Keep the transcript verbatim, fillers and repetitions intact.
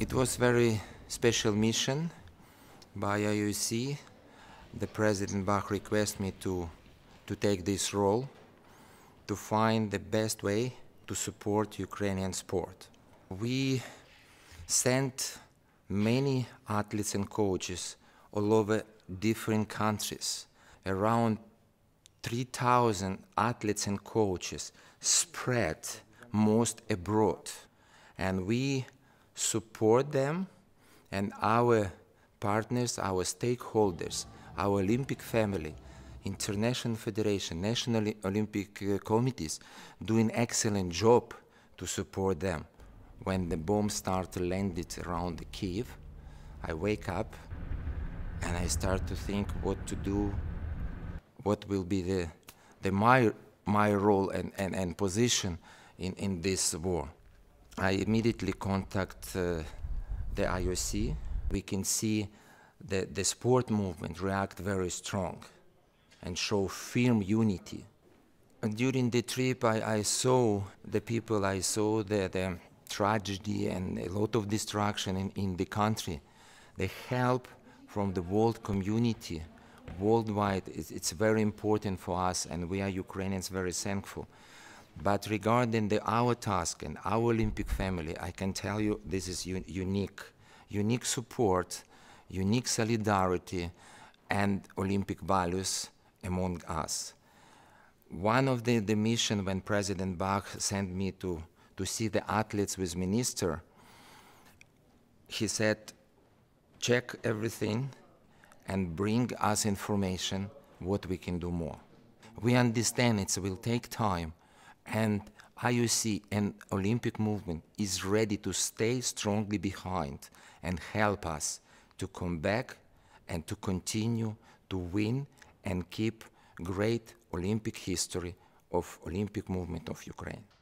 It was very special mission by I O C. The President Bach requested me to, to take this role to find the best way to support Ukrainian sport. We sent many athletes and coaches all over different countries. Around three thousand athletes and coaches spread most abroad. And we support them, and our partners, our stakeholders, our Olympic family, International Federation, National Olympic uh, Committees, do an excellent job to support them. When the bomb started landed around Kyiv, I wake up and I start to think what to do, what will be the, the my, my role and, and, and position in, in this war. I immediately contact uh, the I O C. We can see that the sport movement react very strong and show firm unity. And during the trip, I, I saw the people, I saw the, the tragedy and a lot of destruction in, in the country. The help from the world community worldwide, is, it's very important for us, and we are Ukrainians very thankful. But regarding the, our task and our Olympic family, I can tell you this is un unique. Unique support, unique solidarity, and Olympic values among us. One of the, the mission when President Bach sent me to, to see the athletes with minister, he said, check everything and bring us information what we can do more. We understand it will take time, and I O C and Olympic movement is ready to stay strongly behind and help us to come back and to continue to win and keep great Olympic history of Olympic movement of Ukraine.